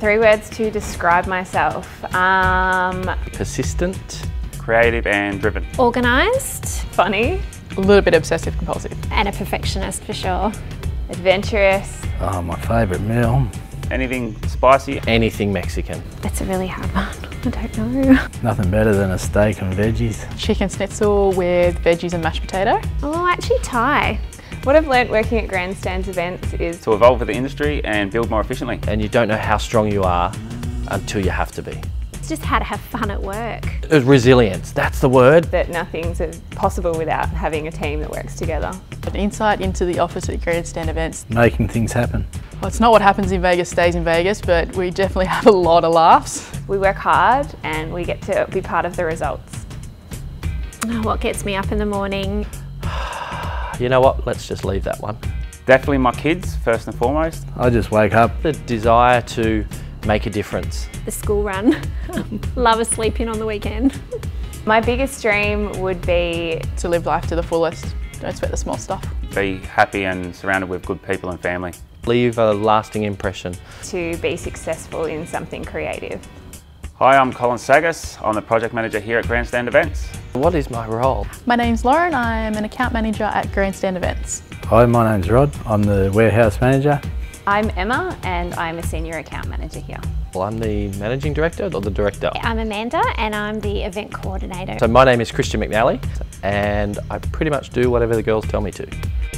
Three words to describe myself. Persistent. Creative and driven. Organised. Funny. A little bit obsessive compulsive. And a perfectionist for sure. Adventurous. Oh, my favourite meal. Anything spicy. Anything Mexican. That's a really hard one. I don't know. Nothing better than a steak and veggies. Chicken schnitzel with veggies and mashed potato. Oh, actually Thai. What I've learnt working at Grand Stand Events is to evolve with the industry and build more efficiently. And you don't know how strong you are until you have to be. It's just how to have fun at work. Resilience, that's the word. That nothing's possible without having a team that works together. An insight into the office at Grand Stand Events. Making things happen. Well, it's not what happens in Vegas stays in Vegas, but we definitely have a lot of laughs. We work hard and we get to be part of the results. What gets me up in the morning? You know what, let's just leave that one. Definitely my kids, first and foremost. I just wake up. The desire to make a difference. The school run. Love a sleep in on the weekend. My biggest dream would be to live life to the fullest. Don't sweat the small stuff. Be happy and surrounded with good people and family. Leave a lasting impression. To be successful in something creative. Hi, I'm Colin Sagas. I'm the project manager here at Grand Stand Events. What is my role? My name's Lauren. I'm an account manager at Grand Stand Events. Hi, my name's Rod. I'm the warehouse manager. I'm Emma and I'm a senior account manager here. Well, I'm the managing director or the director? I'm Amanda and I'm the event coordinator. So my name is Christian McNally and I pretty much do whatever the girls tell me to.